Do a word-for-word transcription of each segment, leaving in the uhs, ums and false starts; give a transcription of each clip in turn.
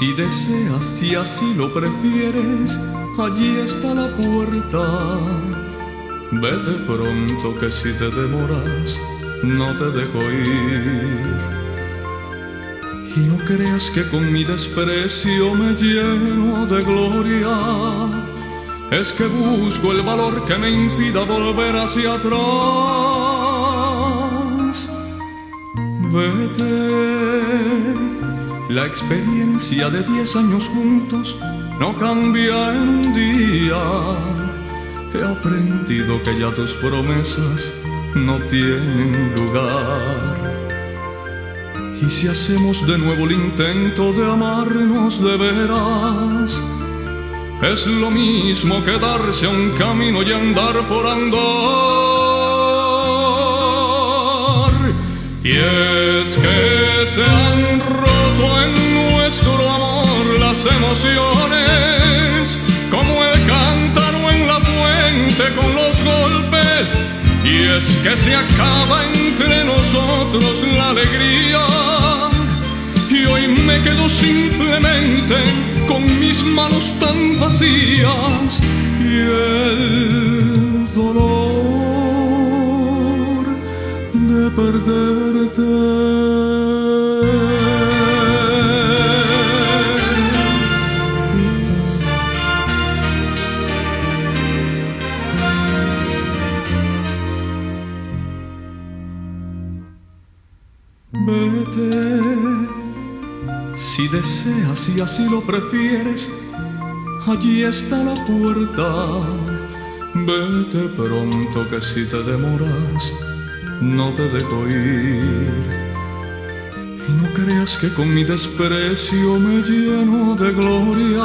Si deseas, si así lo prefieres, allí está la puerta. Vete pronto, que si te demoras, no te dejo ir. Y no creas que con mi desprecio me lleno de gloria. Es que busco el valor que me impida volver hacia atrás. Vete. La experiencia de diez años juntos no cambia en un día. He aprendido que ya tus promesas no tienen lugar. Y si hacemos de nuevo el intento de amarnos de veras, es lo mismo que darse a un camino y andar por andar. Y es que se han roto en nuestro amor las emociones, como el cántaro en la fuente con los golpes. Y es que se acaba entre nosotros la alegría, y hoy me quedo simplemente con mis manos tan vacías y el dolor de perderte. Vete, si deseas y así lo prefieres, allí está la puerta. Vete pronto, que si te demoras, no te dejo ir. Y no creas que con mi desprecio me lleno de gloria.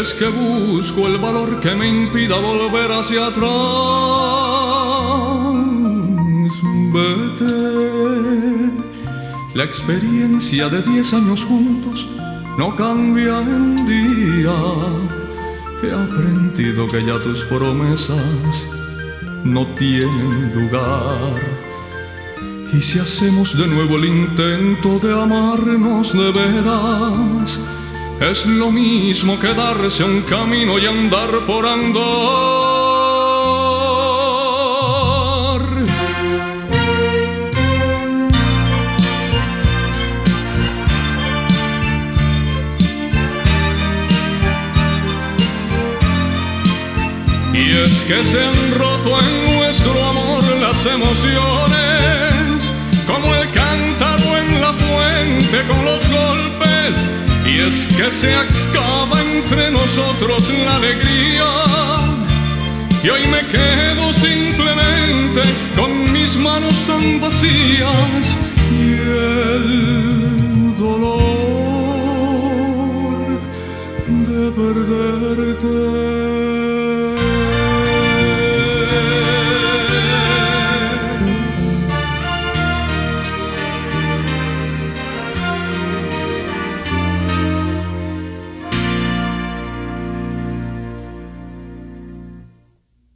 Es que busco el valor que me impida volver hacia atrás. Vete. La experiencia de diez años juntos no cambia en un día. He aprendido que ya tus promesas no tienen lugar. Y si hacemos de nuevo el intento de amarnos de veras, es lo mismo que darse a un camino y andar por andar. Y es que se han roto en nuestro amor las emociones, como el cántaro en la fuente con los golpes. Y es que se acaba entre nosotros la alegría, y hoy me quedo simplemente con mis manos tan vacías y el dolor de perderte.